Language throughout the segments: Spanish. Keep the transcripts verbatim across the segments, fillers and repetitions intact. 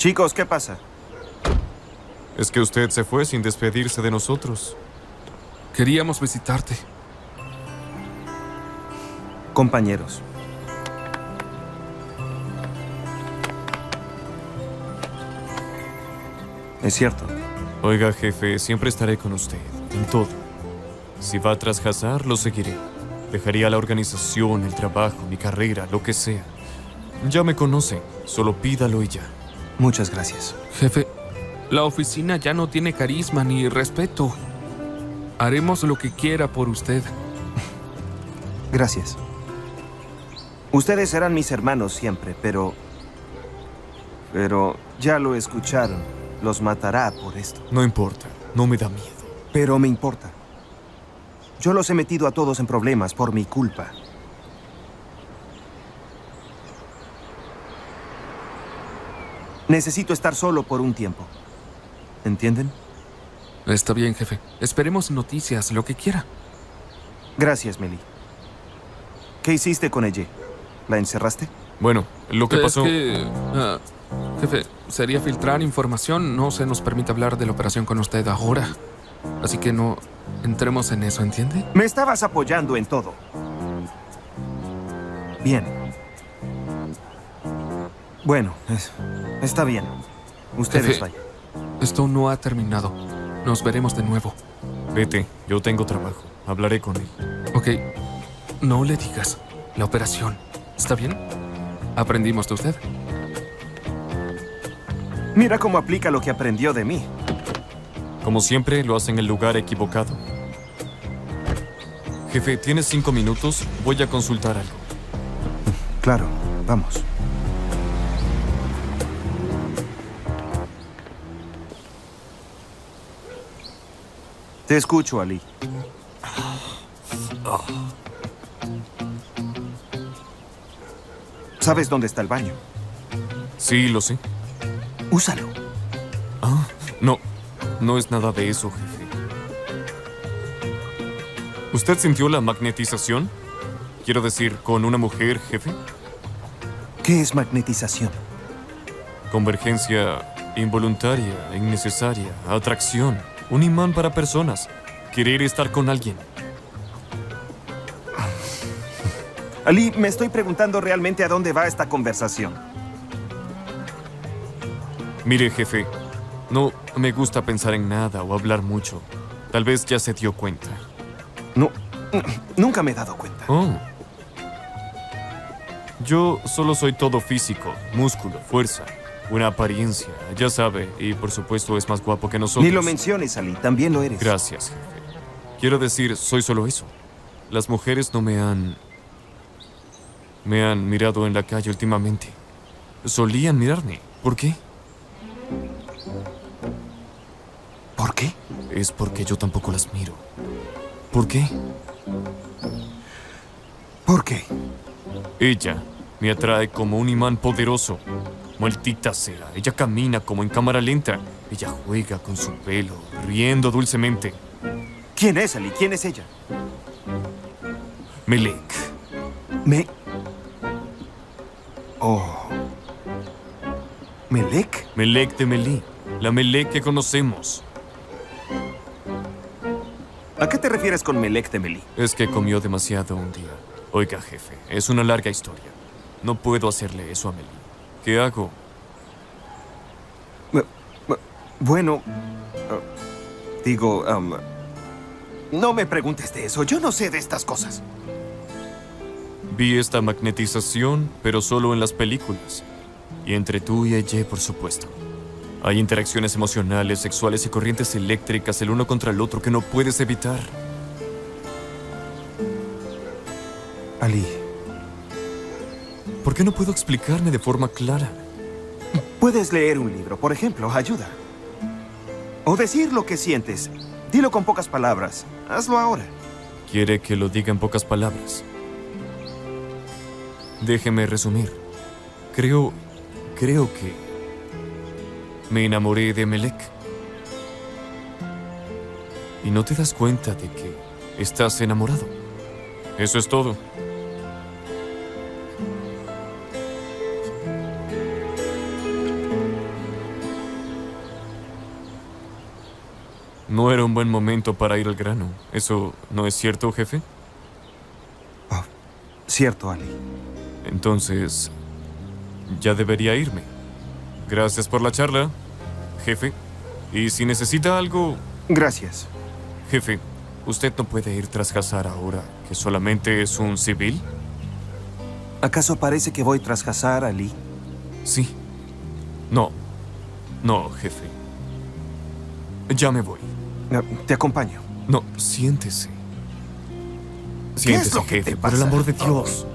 Chicos, ¿qué pasa? Es que usted se fue sin despedirse de nosotros. Queríamos visitarte. Compañeros. Es cierto. Oiga, jefe, siempre estaré con usted, en todo. Si va tras Hazar, lo seguiré. Dejaría la organización, el trabajo, mi carrera, lo que sea. Ya me conoce, solo pídalo y ya. Muchas gracias. Jefe, la oficina ya no tiene carisma ni respeto. Haremos lo que quiera por usted. Gracias. Ustedes serán mis hermanos siempre, pero... Pero ya lo escucharon. Los matará por esto. No importa, no me da miedo. Pero me importa. Yo los he metido a todos en problemas por mi culpa. Necesito estar solo por un tiempo. ¿Entienden? Está bien, jefe. Esperemos noticias, lo que quiera. Gracias, Meli. ¿Qué hiciste con ella? ¿La encerraste? Bueno, lo que es pasó... Que, uh, jefe, sería filtrar información. No se nos permite hablar de la operación con usted ahora. Así que no... entremos en eso, ¿entiende? Me estabas apoyando en todo. Bien. Bueno, es, está bien. Ustedes jefe, vayan. Esto no ha terminado. Nos veremos de nuevo. Vete, yo tengo trabajo. Hablaré con él. Ok. No le digas. La operación. ¿Está bien? Aprendimos de usted. Mira cómo aplica lo que aprendió de mí. Como siempre, lo hace en el lugar equivocado. Jefe, ¿tienes cinco minutos? Voy a consultar algo. Claro, vamos. Te escucho, Ali. ¿Sabes dónde está el baño? Sí, lo sé. Úsalo. Ah, no. No es nada de eso, jefe. ¿Usted sintió la magnetización? Quiero decir, ¿con una mujer, jefe? ¿Qué es magnetización? Convergencia involuntaria, innecesaria, atracción, un imán para personas, querer estar con alguien. Ali, me estoy preguntando realmente a dónde va esta conversación. Mire, jefe, no... No me gusta pensar en nada o hablar mucho. Tal vez ya se dio cuenta. No, nunca me he dado cuenta. Oh. Yo solo soy todo físico, músculo, fuerza, una apariencia, ya sabe. Y por supuesto es más guapo que nosotros. Ni lo menciones, Ali, también lo eres. Gracias, jefe. Quiero decir, soy solo eso. Las mujeres no me han... Me han mirado en la calle últimamente. Solían mirarme. ¿Por qué? ¿Por qué? Es porque yo tampoco las miro. ¿Por qué? ¿Por qué? Ella me atrae como un imán poderoso. Maldita sea, ella camina como en cámara lenta. Ella juega con su pelo, riendo dulcemente. ¿Quién es, Ali? ¿Quién es ella? Melek. Me... Oh. ¿Melek? Melek de Meli. La Melek que conocemos. ¿A qué te refieres con Melek de Meli? Es que comió demasiado un día. Oiga, jefe, es una larga historia. No puedo hacerle eso a Meli. ¿Qué hago? Bueno, uh, digo, um, no me preguntes de eso. Yo no sé de estas cosas. Vi esta magnetización, pero solo en las películas. Y entre tú y ella, por supuesto. Hay interacciones emocionales, sexuales y corrientes eléctricas el uno contra el otro que no puedes evitar. Ali. ¿Por qué no puedo explicarme de forma clara? Puedes leer un libro, por ejemplo, ayuda. O decir lo que sientes. Dilo con pocas palabras. Hazlo ahora. ¿Quiere que lo diga en pocas palabras? Déjeme resumir. Creo... creo que... me enamoré de Melek. Y no te das cuenta de que estás enamorado. Eso es todo. No era un buen momento para ir al grano. ¿Eso no es cierto, jefe? Oh, cierto, Ali. Entonces, ya debería irme. Gracias por la charla, jefe. Y si necesita algo... Gracias. Jefe, ¿usted no puede ir tras Hazar ahora, que solamente es un civil? ¿Acaso parece que voy tras Hazar, Ali? Sí. No. No, jefe. Ya me voy. Te acompaño. No, siéntese. Siéntese, jefe, por el amor de Dios.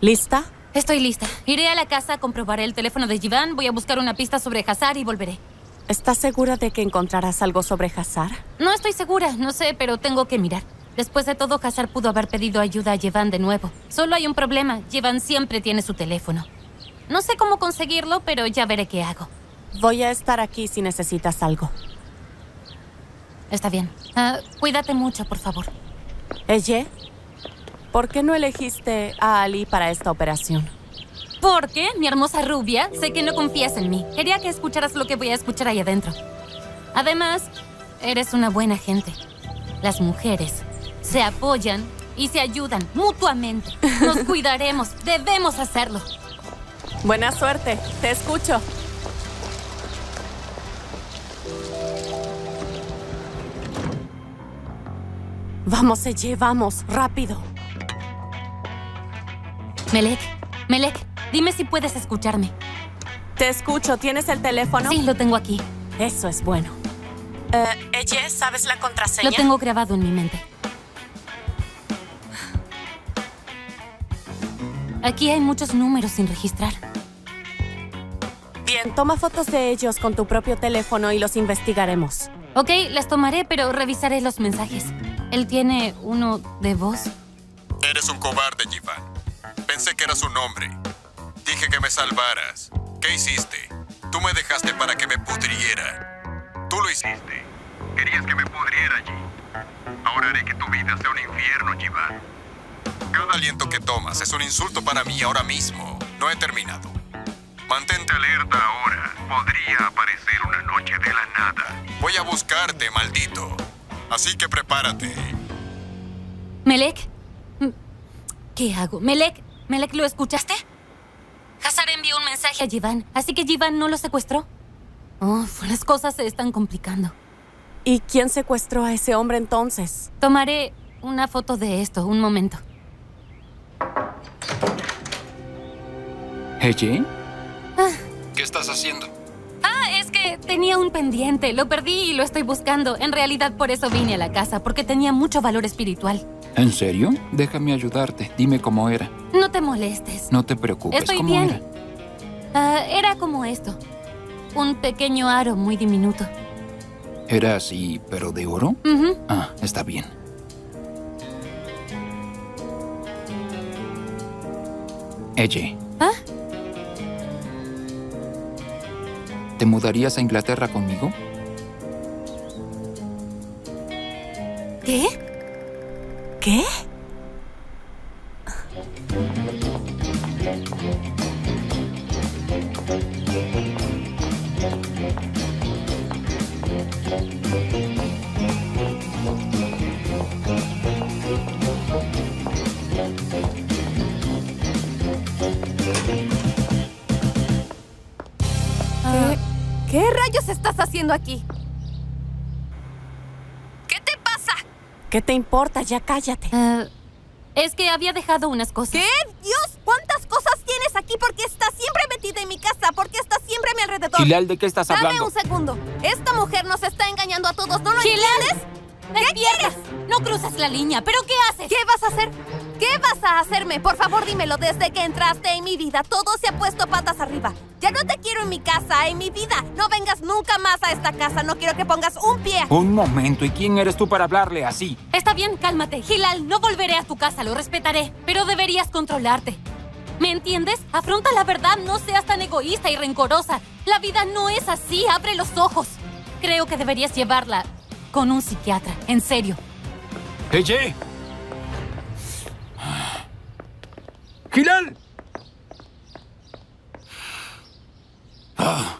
¿Lista? Estoy lista. Iré a la casa, comprobaré el teléfono de Civan, voy a buscar una pista sobre Hazar y volveré. ¿Estás segura de que encontrarás algo sobre Hazar? No estoy segura, no sé, pero tengo que mirar. Después de todo, Hazar pudo haber pedido ayuda a Civan de nuevo. Solo hay un problema, Civan siempre tiene su teléfono. No sé cómo conseguirlo, pero ya veré qué hago. Voy a estar aquí si necesitas algo. Está bien. Uh, cuídate mucho, por favor. ¿Ella? ¿Por qué no elegiste a Ali para esta operación? ¿Por qué, mi hermosa rubia? Sé que no confías en mí. Quería que escucharas lo que voy a escuchar ahí adentro. Además, eres una buena gente. Las mujeres se apoyan y se ayudan mutuamente. Nos cuidaremos. Debemos hacerlo. Buena suerte. Te escucho. Vamos, Ece, vamos. Rápido. Melek, Melek, dime si puedes escucharme. Te escucho. ¿Tienes el teléfono? Sí, lo tengo aquí. Eso es bueno. Uh, Ece, ¿sabes la contraseña? Lo tengo grabado en mi mente. Aquí hay muchos números sin registrar. Bien, toma fotos de ellos con tu propio teléfono y los investigaremos. Ok, las tomaré, pero revisaré los mensajes. Él tiene uno de voz. Eres un cobarde, Civan. Pensé que eras un hombre. Dije que me salvaras. ¿Qué hiciste? Tú me dejaste para que me pudriera. Tú lo hiciste. Querías que me pudriera allí. Ahora haré que tu vida sea un infierno, Civan. Cada aliento que tomas es un insulto para mí ahora mismo. No he terminado. Mantente alerta ahora. Podría aparecer una noche de la nada. Voy a buscarte, maldito. Así que prepárate. Melek. ¿Qué hago? Melek. Melek, ¿lo escuchaste? Hazar envió un mensaje a Civan, así que Civan no lo secuestró. Uf, las cosas se están complicando. ¿Y quién secuestró a ese hombre entonces? Tomaré una foto de esto, un momento. ¿Ece? Ah. ¿Qué estás haciendo? Ah, es que tenía un pendiente, lo perdí y lo estoy buscando. En realidad por eso vine a la casa, porque tenía mucho valor espiritual. ¿En serio? Déjame ayudarte. Dime cómo era. No te molestes. No te preocupes. Estoy ¿Cómo bien. Era? Uh, era como esto. Un pequeño aro muy diminuto. ¿Era así, pero de oro? Uh-huh. Ah, está bien. Ece. ¿Ah? ¿Te mudarías a Inglaterra conmigo? ¿Qué? ¿Qué? ¿Qué, ¿Qué rayos estás haciendo aquí? ¿Qué te pasa? ¿Qué te importa? Ya cállate. Uh, es que había dejado unas cosas. ¿Qué? ¡Dios! ¿Cuántas cosas tienes aquí? ¿Por qué estás siempre metida en mi casa? ¿Por qué estás siempre a mi alrededor? Hilal, ¿de qué estás hablando? Dame un segundo. Esta mujer nos está engañando a todos. ¿No lo entiendes? ¿Qué quieres? No cruzas la línea. ¿Pero qué haces? ¿Qué vas a hacer? ¿Qué vas a hacerme? Por favor, dímelo. Desde que entraste en mi vida, todo se ha puesto patas arriba. Ya no te quiero en mi casa, en mi vida. No vengas nunca más a esta casa. No quiero que pongas un pie. Un momento. ¿Y quién eres tú para hablarle así? Está bien, cálmate. Hilal, no volveré a tu casa. Lo respetaré. Pero deberías controlarte. ¿Me entiendes? Afronta la verdad. No seas tan egoísta y rencorosa. La vida no es así. Abre los ojos. Creo que deberías llevarla... con un psiquiatra, en serio. ¡Ece! ¡Hilal! Ah.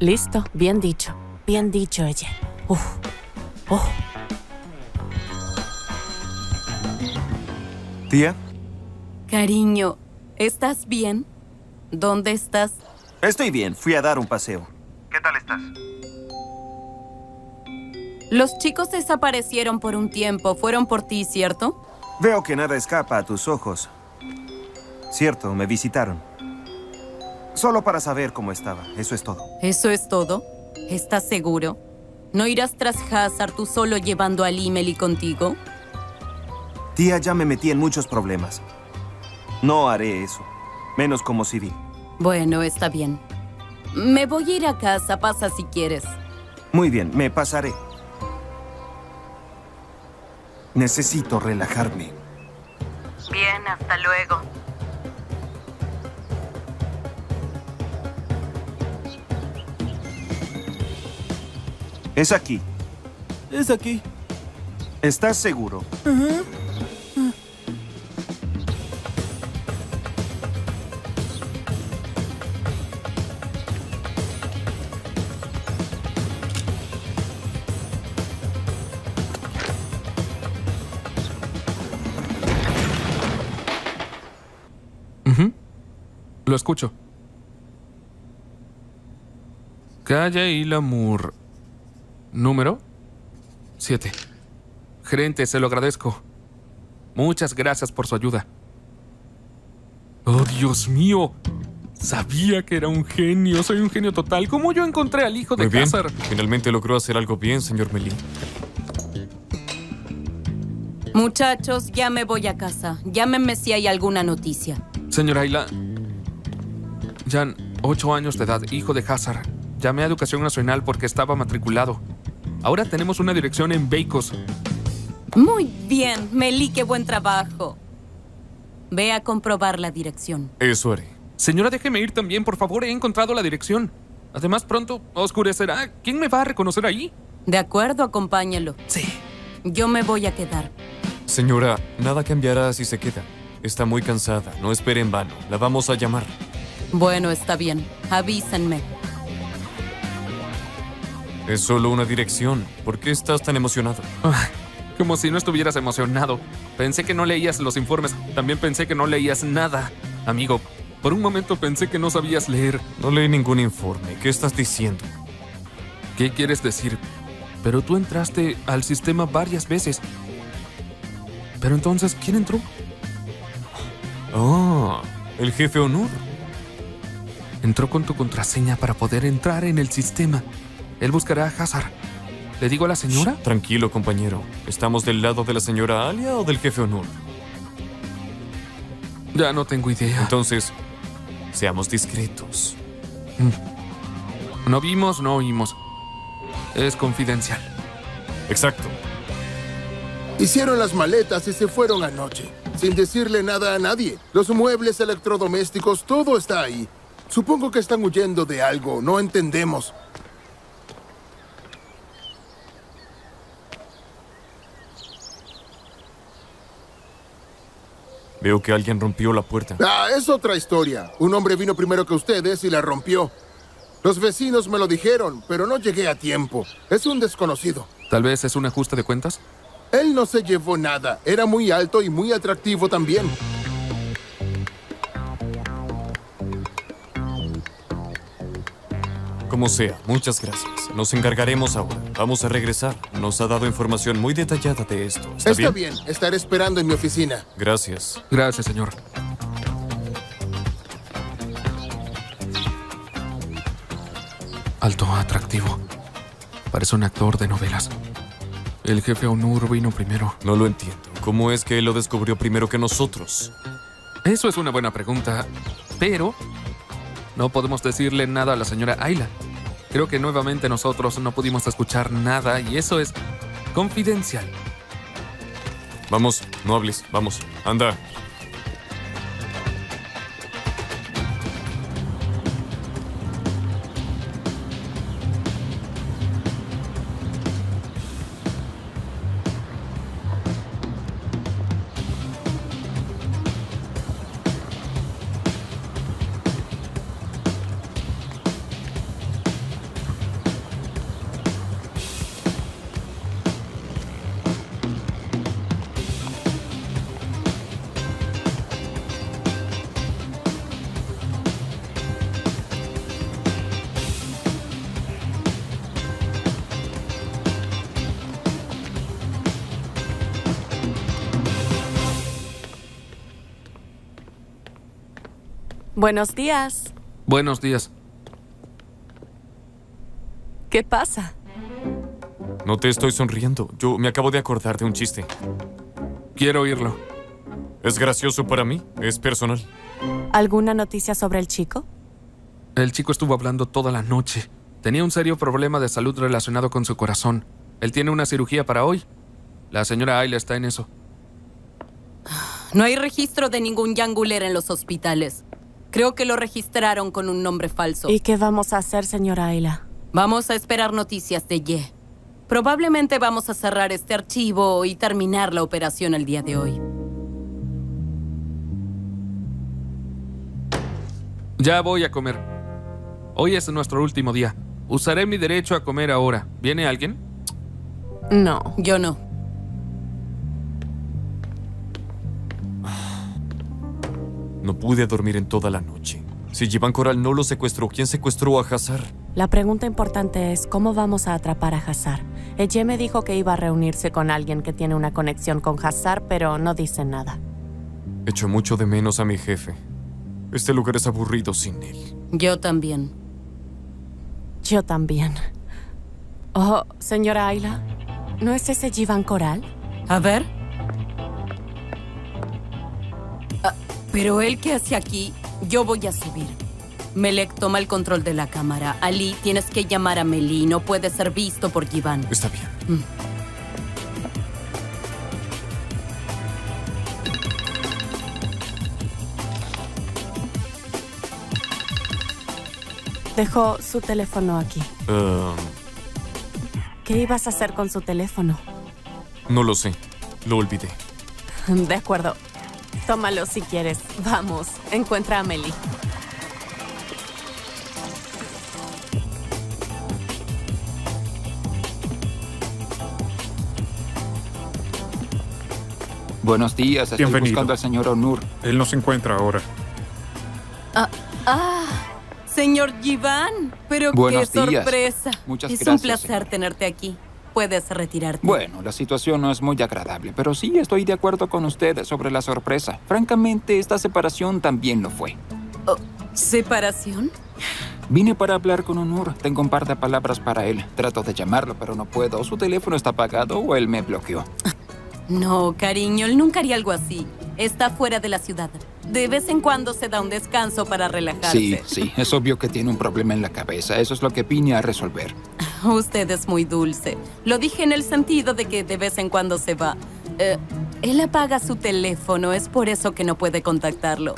Listo, bien dicho. Bien dicho, Ece. Uf. Oh. ¿Tía? Cariño, ¿estás bien? ¿Dónde estás? Estoy bien, fui a dar un paseo. ¿Qué tal estás? Los chicos desaparecieron por un tiempo. Fueron por ti, ¿cierto? Veo que nada escapa a tus ojos. Cierto, me visitaron. Solo para saber cómo estaba. Eso es todo. ¿Eso es todo? ¿Estás seguro? ¿No irás tras Hazar tú solo llevando a Ali y Meli contigo? Tía, ya me metí en muchos problemas. No haré eso. Menos como civil. Bueno, está bien. Me voy a ir a casa. Pasa si quieres. Muy bien, me pasaré. Necesito relajarme. Bien, hasta luego. Es aquí. Es aquí. ¿Estás seguro? Uh-huh. Uh. Lo escucho. Calle Ilamur. Número siete. Gerente, se lo agradezco. Muchas gracias por su ayuda. ¡Oh, Dios mío! Sabía que era un genio. Soy un genio total. ¿Cómo yo encontré al hijo de César? Finalmente logró hacer algo bien, señor Meli. Muchachos, ya me voy a casa. Llámenme si hay alguna noticia. Señora Ayla... Jan, ocho años de edad, hijo de Hazar. Llamé a Educación Nacional porque estaba matriculado. Ahora tenemos una dirección en Beicos. Muy bien, Meli, qué buen trabajo. Ve a comprobar la dirección. Eso haré. Señora, déjeme ir también, por favor. He encontrado la dirección. Además, pronto oscurecerá. ¿Quién me va a reconocer ahí? De acuerdo, acompáñalo. Sí. Yo me voy a quedar. Señora, nada cambiará si se queda. Está muy cansada. No espere en vano. La vamos a llamar. Bueno, está bien. Avísenme. Es solo una dirección. ¿Por qué estás tan emocionado? Ah, como si no estuvieras emocionado. Pensé que no leías los informes. También pensé que no leías nada. Amigo, por un momento pensé que no sabías leer. No leí ningún informe. ¿Qué estás diciendo? ¿Qué quieres decir? Pero tú entraste al sistema varias veces. Pero entonces, ¿quién entró? Oh, el jefe Onur. Entró con tu contraseña para poder entrar en el sistema. Él buscará a Hazar. ¿Le digo a la señora? Shh, tranquilo, compañero. ¿Estamos del lado de la señora Alia o del jefe Onur? Ya no tengo idea. Entonces, seamos discretos. No vimos, no oímos. Es confidencial. Exacto. Hicieron las maletas y se fueron anoche, sin decirle nada a nadie. Los muebles electrodomésticos, todo está ahí. Supongo que están huyendo de algo. No entendemos. Veo que alguien rompió la puerta. Ah, es otra historia. Un hombre vino primero que ustedes y la rompió. Los vecinos me lo dijeron, pero no llegué a tiempo. Es un desconocido. ¿Tal vez es un ajuste de cuentas? Él no se llevó nada. Era muy alto y muy atractivo también. Como sea, muchas gracias. Nos encargaremos ahora. Vamos a regresar. Nos ha dado información muy detallada de esto. ¿Está, Está bien? bien. Estaré esperando en mi oficina. Gracias. Gracias, señor. Alto atractivo. Parece un actor de novelas. El jefe Onur vino primero. No lo entiendo. ¿Cómo es que él lo descubrió primero que nosotros? Eso es una buena pregunta, pero no podemos decirle nada a la señora Ayla. Creo que nuevamente nosotros no pudimos escuchar nada y eso es confidencial. Vamos, no hables, vamos, anda. Buenos días. Buenos días. ¿Qué pasa? No te estoy sonriendo. Yo me acabo de acordar de un chiste. Quiero oírlo. Es gracioso para mí. Es personal. ¿Alguna noticia sobre el chico? El chico estuvo hablando toda la noche. Tenía un serio problema de salud relacionado con su corazón. Él tiene una cirugía para hoy. La señora Ayla está en eso. No hay registro de ningún Yanguler en los hospitales. Creo que lo registraron con un nombre falso. ¿Y qué vamos a hacer, señora Ayla? Vamos a esperar noticias de Ye. Probablemente vamos a cerrar este archivo y terminar la operación el día de hoy. Ya voy a comer. Hoy es nuestro último día. Usaré mi derecho a comer ahora. ¿Viene alguien? No, yo no. No pude dormir en toda la noche. Si Civan Koral no lo secuestró, ¿quién secuestró a Hazar? La pregunta importante es, ¿cómo vamos a atrapar a Hazar? Ece me dijo que iba a reunirse con alguien que tiene una conexión con Hazar, pero no dice nada. Echo mucho de menos a mi jefe. Este lugar es aburrido sin él. Yo también. Yo también. Oh, señora Ayla, ¿no es ese Civan Koral? A ver... Pero él que hace aquí, yo voy a subir. Melek, toma el control de la cámara. Ali, tienes que llamar a Meli. No puede ser visto por Civan. Está bien. Mm. Dejó su teléfono aquí. Uh... ¿Qué ibas a hacer con su teléfono? No lo sé. Lo olvidé. De acuerdo. Tómalo si quieres. Vamos, encuentra a Meli. Buenos días, estoy Bienvenido. buscando al señor Onur. Él no se encuentra ahora. Ah, ah señor Civan, pero Buenos qué días. sorpresa. Muchas es gracias, un placer señor. tenerte aquí. Puedes retirarte. Bueno, la situación no es muy agradable, pero sí estoy de acuerdo con usted sobre la sorpresa. Francamente, esta separación también lo fue. Oh, ¿separación? Vine para hablar con Onur. Tengo un par de palabras para él. Trato de llamarlo, pero no puedo. Su teléfono está apagado o él me bloqueó. No, cariño, él nunca haría algo así. Está fuera de la ciudad. De vez en cuando se da un descanso para relajarse. Sí, sí, es obvio que tiene un problema en la cabeza. Eso es lo que vine a resolver. Usted es muy dulce. Lo dije en el sentido de que de vez en cuando se va. Eh, él apaga su teléfono, es por eso que no puede contactarlo.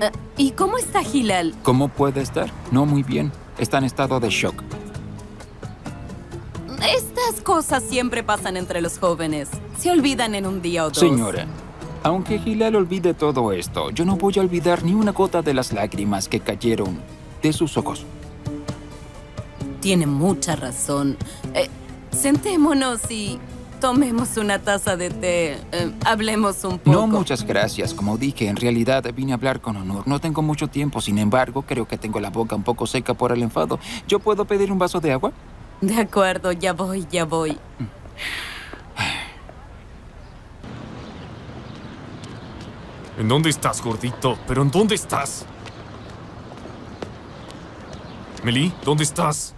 Eh, ¿Y cómo está Hilal? ¿Cómo puede estar? No muy bien. Está en estado de shock. Estas cosas siempre pasan entre los jóvenes. Se olvidan en un día o dos. Señora, aunque Hilal olvide todo esto, yo no voy a olvidar ni una gota de las lágrimas que cayeron de sus ojos. Tiene mucha razón. Eh, sentémonos y Tomemos una taza de té. Eh, hablemos un poco. No, muchas gracias. Como dije, en realidad vine a hablar con Onur. No tengo mucho tiempo. Sin embargo, creo que tengo la boca un poco seca por el enfado. ¿Yo puedo pedir un vaso de agua? De acuerdo. Ya voy, ya voy. ¿En dónde estás, gordito? ¿Pero en dónde estás? Meli, ¿dónde estás?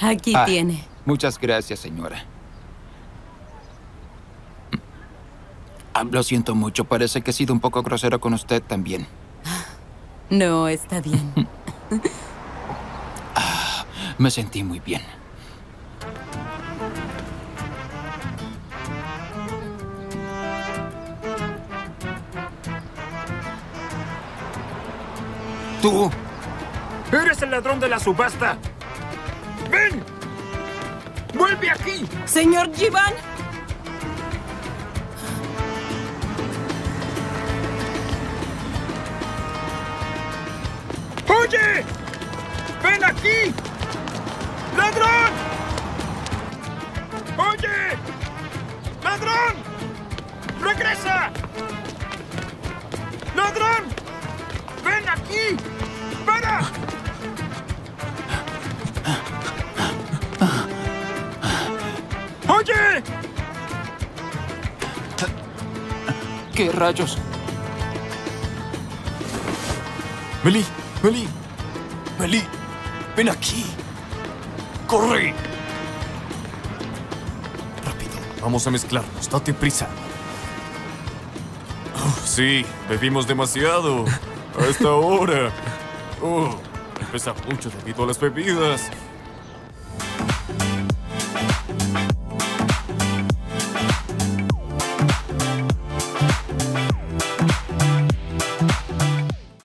Aquí ah. tiene. Muchas gracias, señora. Lo siento mucho. Parece que he sido un poco grosero con usted también. No, está bien. ah, me sentí muy bien. ¡Tú! ¡Eres el ladrón de la subasta! ¡Ven! ¡Vuelve aquí! ¡Señor Civan! ¡Oye! ¡Ven aquí! ¡Ladrón! ¡Oye! ¡Ladrón! ¡Regresa! ¡Ladrón! ¡Ven aquí! ¡Para! ¡Oye! ¿Qué rayos? Meli, Meli, Meli, ven aquí. ¡Corre! Rápido, vamos a mezclarnos, date prisa. Oh, sí, bebimos demasiado. A esta hora. Oh, pesa mucho debido a las bebidas.